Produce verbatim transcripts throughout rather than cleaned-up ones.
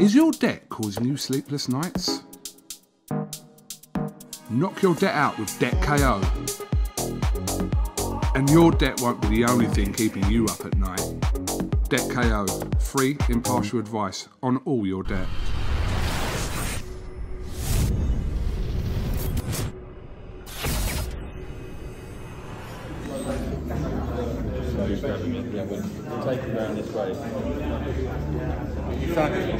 Is your debt causing you sleepless nights? Knock your debt out with Debt K O. And your debt won't be the only thing keeping you up at night. Debt K O, free, impartial advice on all your debt. Yeah, we'll take it around this way. Anything,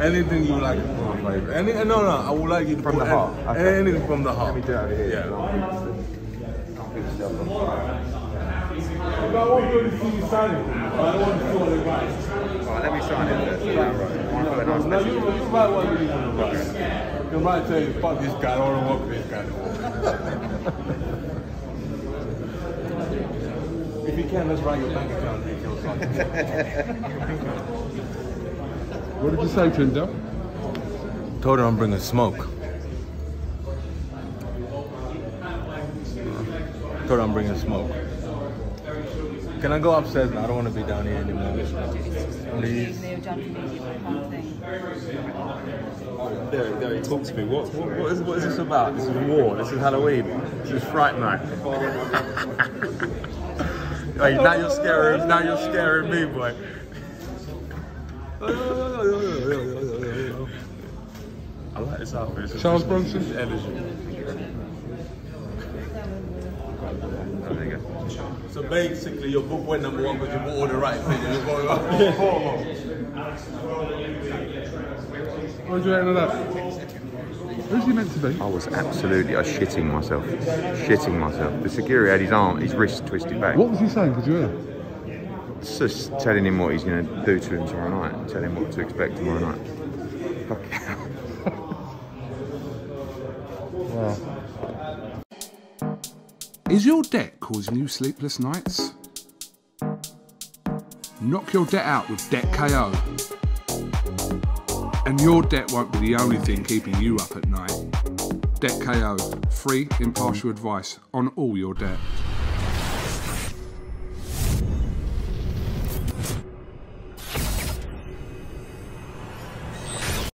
anything you like from the flavor. Any, no, no, I would like you to from put the heart. Any, okay. Anything from the heart. Let me do it out of here. Yeah. I want to see you sign it. I want to see all the advice. Alright, let me sign it. Alright, now you might want to leave on the right. You might tell you, fuck this guy, I don't want to work with this guy. If you can, let's write your bank account details on it. What did you say to him, Del? Told her I'm bringing smoke. Told her I'm bringing smoke. Can I go upstairs now? I don't want to be down here anymore. Please. There, there, talk to me. What, what, what, is, what is this about? This is war. This is Halloween. This is Fright Night. Like, now you're scaring, now you're scaring me, boy. I like this outfit. Charles Bronson's energy. So basically, your book went number one because you bought all the right things. You bought all the right. What do you end with that? Who's he meant to be? I was absolutely, I was shitting myself. Shitting myself. The security had his arm, his wrist twisted back. What was he saying? Did you hear him? It's just telling him what he's going to do to him tomorrow night. And telling him what to expect tomorrow night. Fucking hell. Wow. Is your debt causing you sleepless nights? Knock your debt out with Debt K O. And your debt won't be the only thing keeping you up at night. Debt K O, free, impartial advice on all your debt.